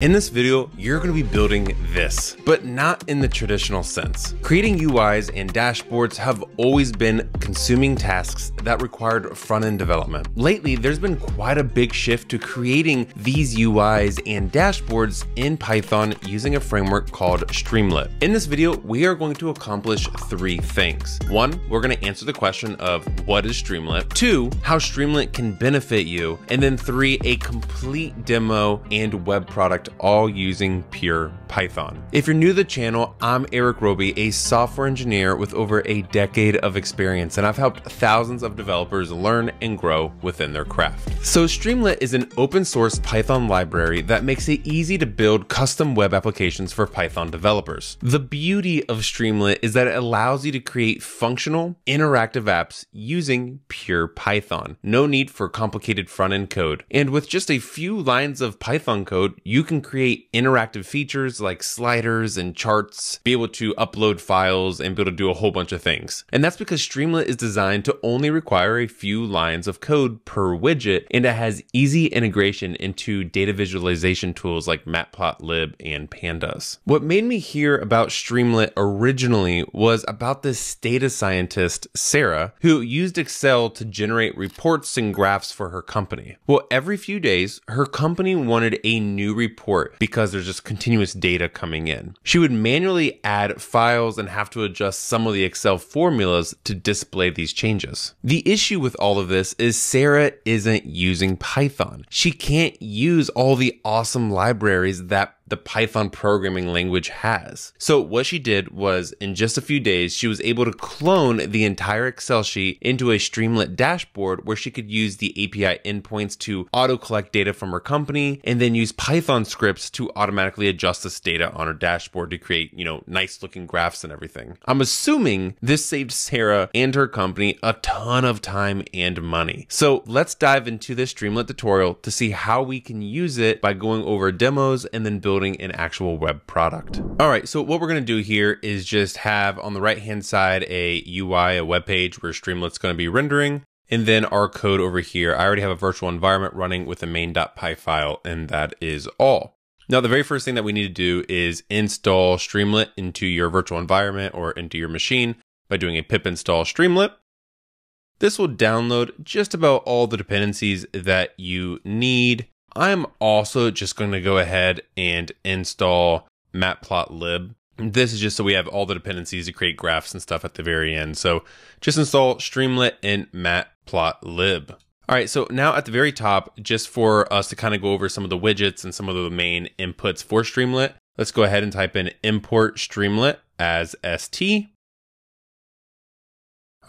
In this video, you're going to be building this, but not in the traditional sense. Creating UIs and dashboards have always been consuming tasks that required front-end development. Lately, there's been quite a big shift to creating these UIs and dashboards in Python using a framework called Streamlit. In this video, we are going to accomplish three things. One, we're going to answer the question of what is Streamlit? Two, how Streamlit can benefit you. And then three, a complete demo and web product all using pure Python. If you're new to the channel, I'm Eric Roby, a software engineer with over a decade of experience, and I've helped thousands of developers learn and grow within their craft. So Streamlit is an open source Python library that makes it easy to build custom web applications for Python developers. The beauty of Streamlit is that it allows you to create functional, interactive apps using pure Python. No need for complicated front-end code. And with just a few lines of Python code, you can create interactive features like sliders and charts, be able to upload files, and be able to do a whole bunch of things. And that's because Streamlit is designed to only require a few lines of code per widget, and it has easy integration into data visualization tools like Matplotlib and Pandas. What made me hear about Streamlit originally was about this data scientist, Sarah, who used Excel to generate reports and graphs for her company. Well, every few days, her company wanted a new report because there's just continuous data coming in. She would manually add files and have to adjust some of the Excel formulas to display these changes. The issue with all of this is Sarah isn't using Python. She can't use all the awesome libraries that the Python programming language has. So what she did was, in just a few days, she was able to clone the entire Excel sheet into a Streamlit dashboard where she could use the API endpoints to auto-collect data from her company and then use Python scripts to automatically adjust this data on her dashboard to create, nice looking graphs and everything. I'm assuming this saved Sarah and her company a ton of time and money. So let's dive into this Streamlit tutorial to see how we can use it by going over demos and then building an actual web product. All right, so what we're going to do here is just have on the right-hand side a UI, a web page where Streamlit's going to be rendering, and then our code over here. I already have a virtual environment running with a main.py file, and that is all. Now, the very first thing that we need to do is install Streamlit into your virtual environment or into your machine by doing a pip install Streamlit. This will download just about all the dependencies that you need. I'm also just going to go ahead and install Matplotlib. This is just so we have all the dependencies to create graphs and stuff at the very end. So just install Streamlit and Matplotlib. All right, so now at the very top, just for us to kind of go over some of the widgets and some of the main inputs for Streamlit, let's go ahead and type in import Streamlit as ST.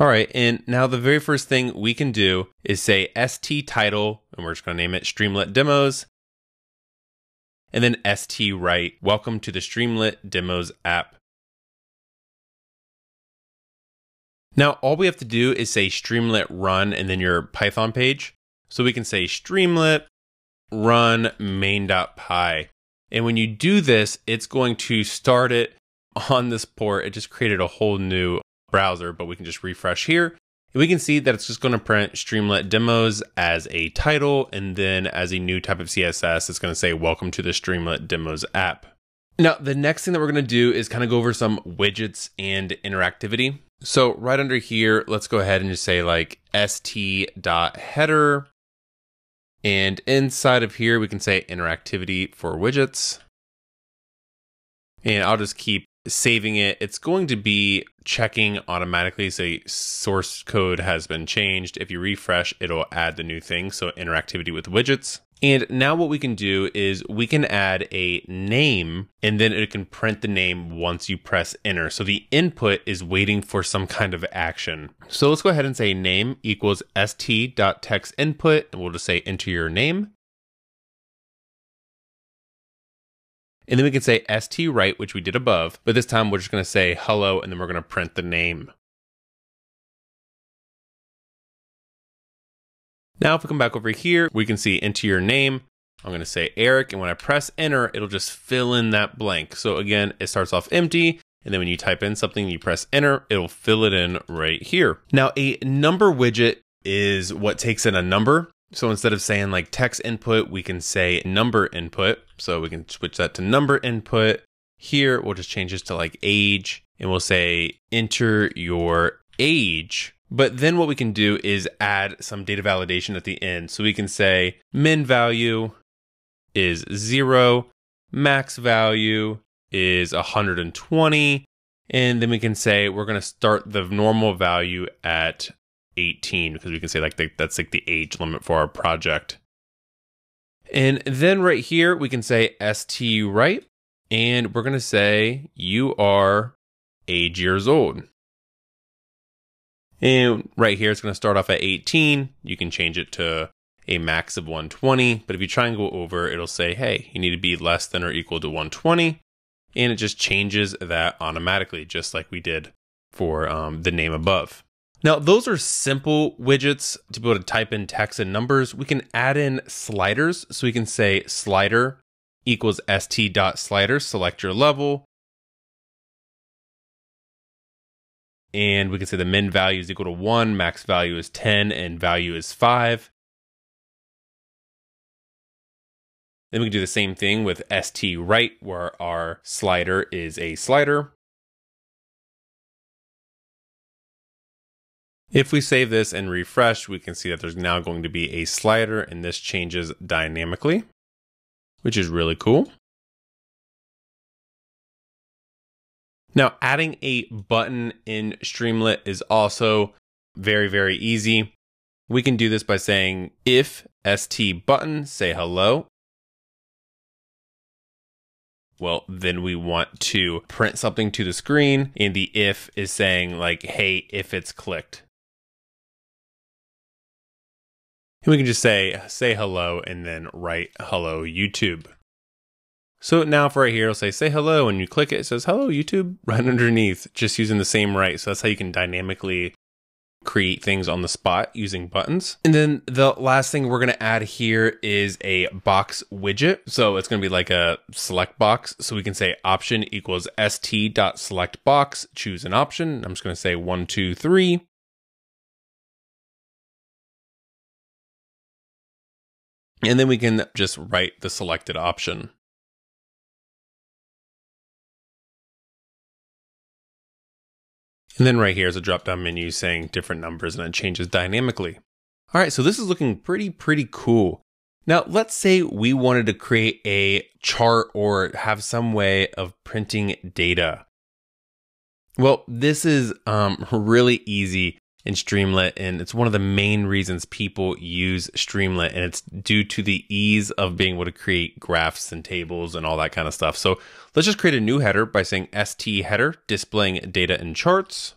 All right, and now the very first thing we can do is say ST title, and we're just gonna name it Streamlit Demos, and then ST write, welcome to the Streamlit Demos app. Now, all we have to do is say Streamlit run and then your Python page. So we can say Streamlit run main.py. And when you do this, it's going to start it on this port. It just created a whole new browser, but we can just refresh here. And we can see that it's just going to print Streamlit Demos as a title, and then as a new type of CSS, it's going to say, welcome to the Streamlit Demos app. Now, the next thing that we're going to do is kind of go over some widgets and interactivity. So right under here, let's go ahead and just say like st.header. And inside of here, we can say interactivity for widgets. And I'll just keep saving it. It's going to be checking automatically, say source code has been changed. If you refresh, it'll add the new thing. So interactivity with widgets. And now what we can do is we can add a name, and then it can print the name once you press enter. So the input is waiting for some kind of action. So let's go ahead and say name equals st.textInput, and we'll just say enter your name. And then we can say ST write, which we did above, but this time we're just going to say hello, and then we're going to print the name. Now, if we come back over here, we can see enter your name. I'm going to say Eric, and when I press enter, it'll just fill in that blank. So again, it starts off empty. And then when you type in something, you press enter, it'll fill it in right here. Now, a number widget is what takes in a number. So instead of saying like text input, we can say number input. So we can switch that to number input. Here, we'll just change this to like age, and we'll say enter your age. But then what we can do is add some data validation at the end. So we can say min value is 0, max value is 120. And then we can say we're going to start the normal value at 18, because we can say like that's like the age limit for our project. And then right here, we can say strite, and we're going to say you are 8 years old. And right here, it's going to start off at 18. You can change it to a max of 120. But if you try and go over, it'll say, hey, you need to be less than or equal to 120. And it just changes that automatically, just like we did for the name above. Now, those are simple widgets to be able to type in text and numbers. We can add in sliders. So we can say slider equals st.slider, select your level. And we can say the min value is equal to 1, max value is 10, and value is 5. Then we can do the same thing with strite, where our slider is a slider. If we save this and refresh, we can see that there's now going to be a slider, and this changes dynamically, which is really cool. Now, adding a button in Streamlit is also very, very easy. We can do this by saying if st button, say hello. Well, then we want to print something to the screen, and the if is saying like, hey, if it's clicked. And we can just say hello, and then write hello YouTube. So now for right here, it'll say hello, and you click it, it says hello YouTube right underneath, just using the same right. So that's how you can dynamically create things on the spot using buttons. And then the last thing we're gonna add here is a box widget. So it's gonna be like a select box. So we can say option equals st.select box, choose an option. I'm just gonna say 1, 2, 3. And then we can just write the selected option. And then right here is a drop-down menu saying different numbers, and it changes dynamically. All right, so this is looking pretty cool. Now, let's say we wanted to create a chart or have some way of printing data. Well, this is really easy in Streamlit, and it's one of the main reasons people use Streamlit, and it's due to the ease of being able to create graphs and tables and all that kind of stuff. So let's just create a new header by saying st header, displaying data and charts.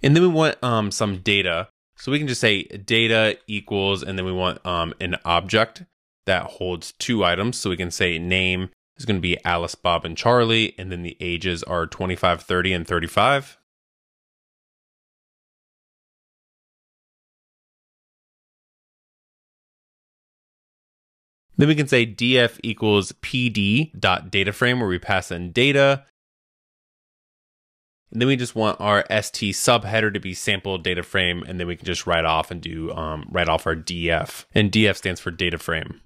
And then we want some data. So we can just say data equals, and then we want an object that holds 2 items. So we can say name is going to be Alice, Bob, and Charlie, and then the ages are 25, 30, and 35. Then we can say df equals pd.dataframe, where we pass in data. And then we just want our st subheader to be sample data frame, and then we can just write off and do write off our df. And df stands for data frame.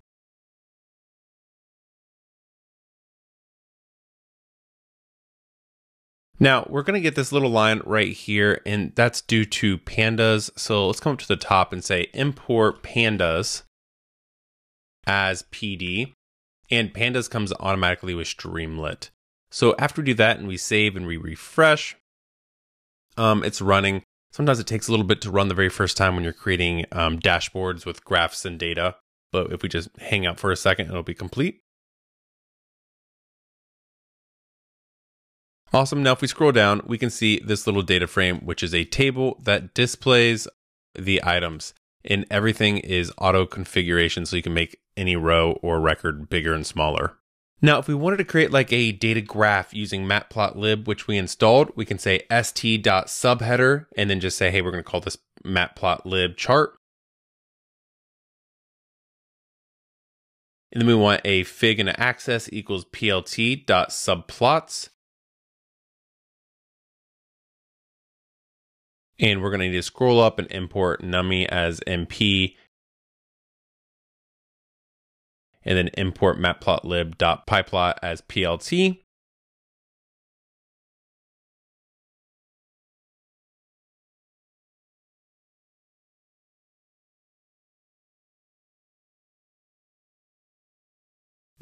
Now, we're going to get this little line right here, and that's due to pandas. So let's come up to the top and say import pandas as PD, and pandas comes automatically with Streamlit. So after we do that and we save and we refresh, it's running. Sometimes it takes a little bit to run the very first time when you're creating dashboards with graphs and data. But if we just hang out for a second, it'll be complete. Awesome. Now, if we scroll down, we can see this little data frame, which is a table that displays the items, and everything is auto configuration. So you can make any row or record bigger and smaller. Now, if we wanted to create like a data graph using Matplotlib, which we installed, we can say st.subheader and then just say, hey, we're going to call this Matplotlib chart. And then we want a fig and axis equals plt.subplots. And we're going to need to scroll up and import nummy as MP, and then import matplotlib.pyplot as plt.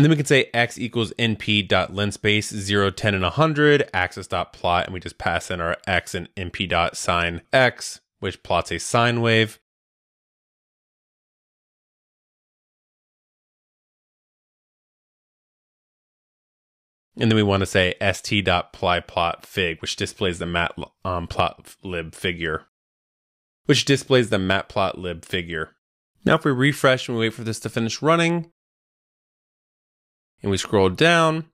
And then we can say x equals np.lenspace 0, 10, and 100, axis.plot, and we just pass in our x and np.sine x, which plots a sine wave. And then we want to say st.plyplotfig, which displays the matplotlib figure. Now if we refresh and we wait for this to finish running, and we scroll down,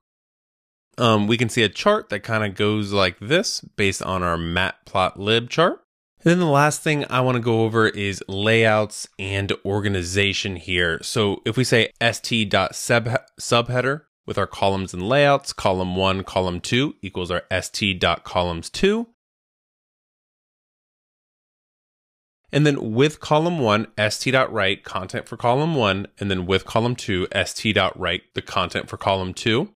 we can see a chart that kind of goes like this based on our matplotlib chart. And then the last thing I want to go over is layouts and organization here. So if we say st.subheader with our columns and layouts, column 1, column 2 equals our st.columns2. And then with column 1, st.write content for column 1, and then with column 2, st.write the content for column 2.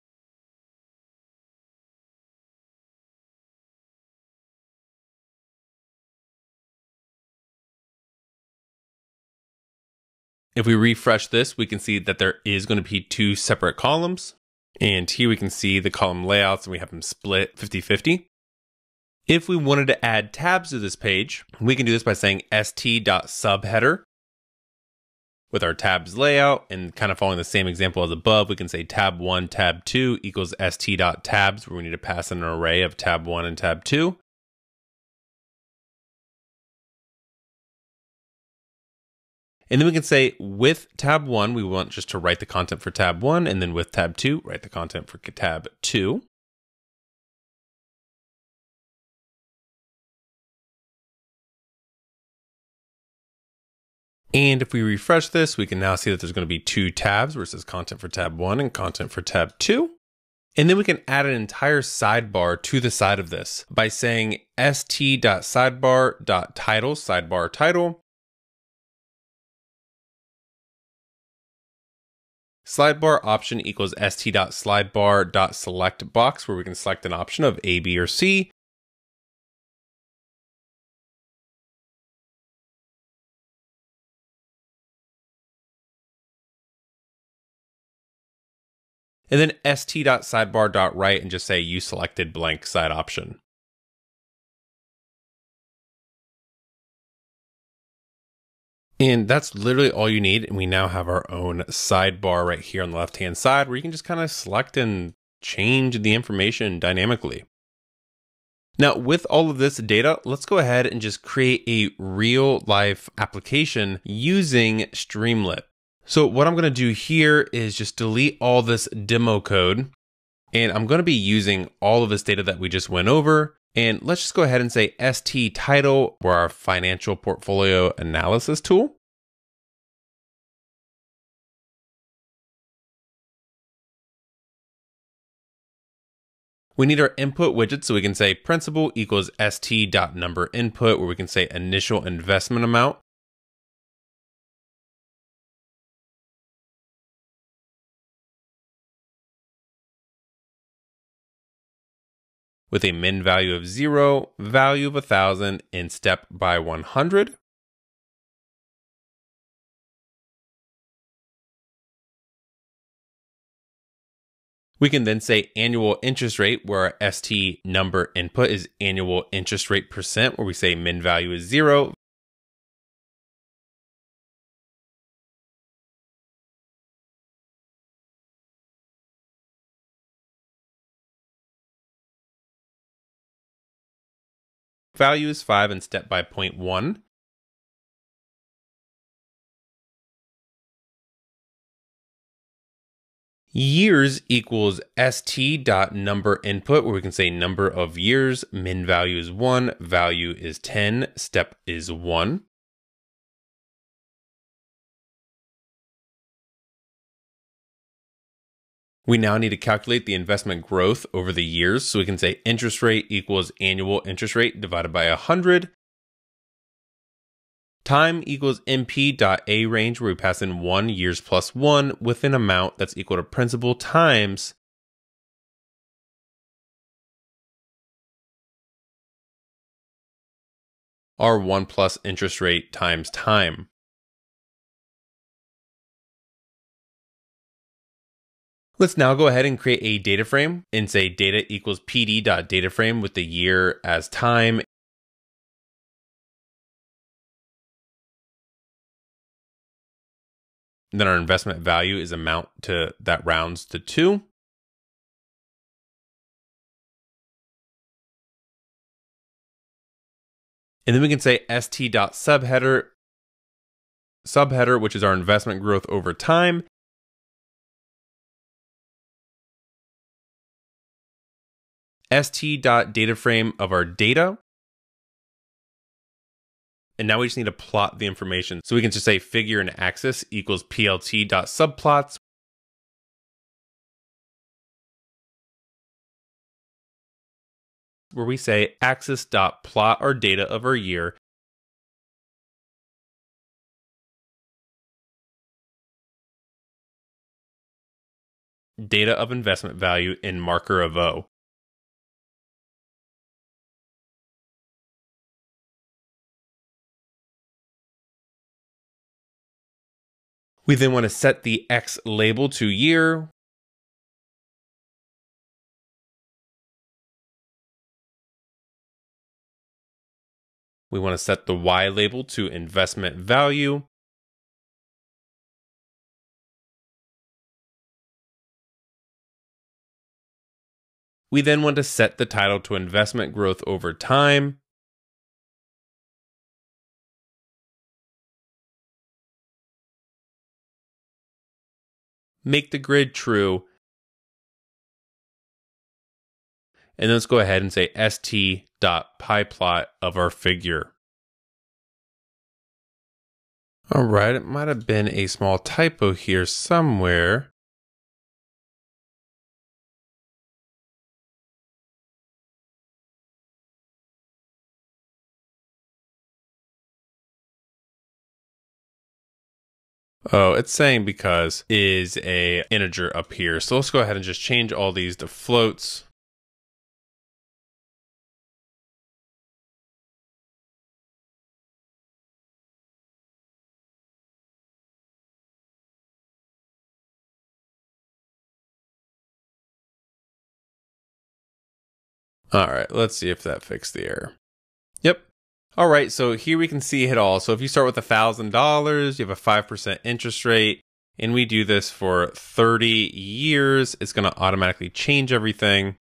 If we refresh this, we can see that there is going to be two separate columns. And here we can see the column layouts, and we have them split 50-50. If we wanted to add tabs to this page, we can do this by saying st.subheader with our tabs layout, and kind of following the same example as above, we can say tab 1, tab 2 equals st.tabs, where we need to pass in an array of tab 1 and tab 2. And then we can say with tab 1, we want just to write the content for tab 1, and then with tab 2, write the content for tab 2. And if we refresh this, we can now see that there's going to be two tabs where it says content for tab 1 and content for tab 2. And then we can add an entire sidebar to the side of this by saying st.sidebar.title, sidebar title, sidebar option equals st.slidebar.selectbox, where we can select an option of A, B, or C. And then st.sidebar.write and just say you selected blank side option. And that's literally all you need. And we now have our own sidebar right here on the left-hand side where you can just kind of select and change the information dynamically. Now, with all of this data, let's go ahead and just create a real-life application using Streamlit. So what I'm going to do here is just delete all this demo code, and I'm going to be using all of this data that we just went over. And let's just go ahead and say ST title for our financial portfolio analysis tool. We need our input widget, so we can say principal equals ST.number input, where we can say initial investment amount. With a min value of 0, value of 1,000, and step by 100. We can then say annual interest rate, where our ST number input is annual interest rate percent, where we say min value is 0. Value is 5 and step by 0.1. Years equals st.number input, where we can say number of years, min value is 1, value is 10, step is 1. We now need to calculate the investment growth over the years. So we can say interest rate equals annual interest rate divided by 100. Time equals np.a range, where we pass in 1 years plus one with an amount that's equal to principal times our 1 plus interest rate times time. Let's now go ahead and create a data frame and say data equals pd.dataframe with the year as time. And then our investment value is amount to that rounds to 2. And then we can say st.subheader, which is our investment growth over time. st.dataframe of our data. And now we just need to plot the information. So we can just say figure and axis equals plt.subplots. Where we say axis.plot our data of our year. Data of investment value in marker of O. We then want to set the X label to year. We want to set the Y label to investment value. We then want to set the title to investment growth over time. Make the grid true. And let's go ahead and say st.pyplot of our figure. All right, it might have been a small typo here somewhere. Oh, it's saying because is an integer up here. So let's go ahead and just change all these to floats. All right, let's see if that fixed the error. Yep. All right, so here we can see it all. So if you start with $1,000, you have a 5% interest rate, and we do this for 30 years, it's gonna automatically change everything.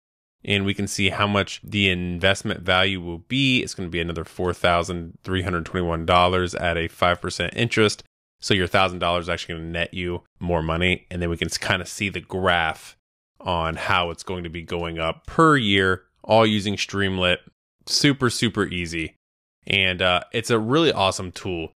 And we can see how much the investment value will be. It's gonna be another $4,321 at a 5% interest. So your $1,000 is actually gonna net you more money. And then we can kind of see the graph on how it's going to be going up per year, all using Streamlit. Super, super easy. And it's a really awesome tool.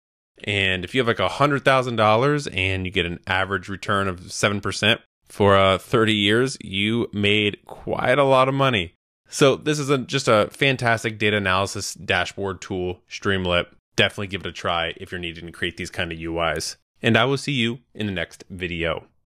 And if you have like $100,000 and you get an average return of 7% for 30 years, you made quite a lot of money. So this is just a fantastic data analysis dashboard tool, Streamlit. Definitely give it a try if you're needing to create these kind of UIs. And I will see you in the next video.